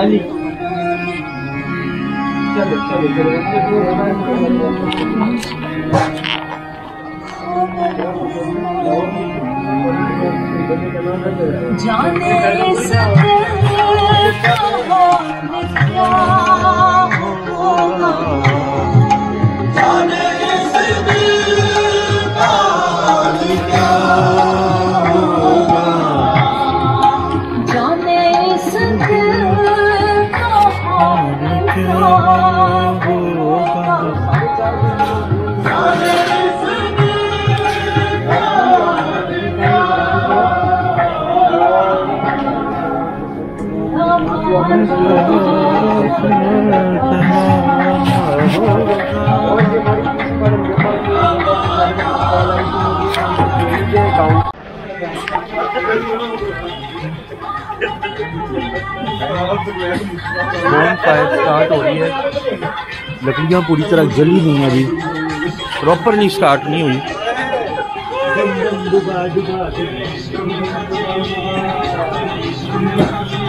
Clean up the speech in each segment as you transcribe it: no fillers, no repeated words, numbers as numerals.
علي چلو چلو چلو start हो रही है, लकड़ियाँ पूरी तरह जली हुई हैं, अभी प्रॉपरली स्टार्ट नहीं हुई। डम डम डुबा डुबा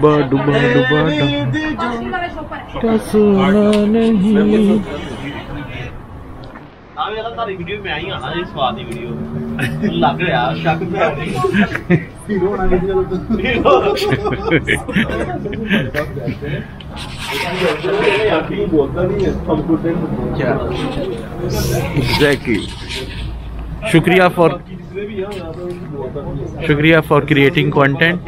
डुबा डुबा डुबा सुना नहीं वीडियो में आई एग्जैक्टली। शुक्रिया फॉर क्रिएटिंग कंटेंट।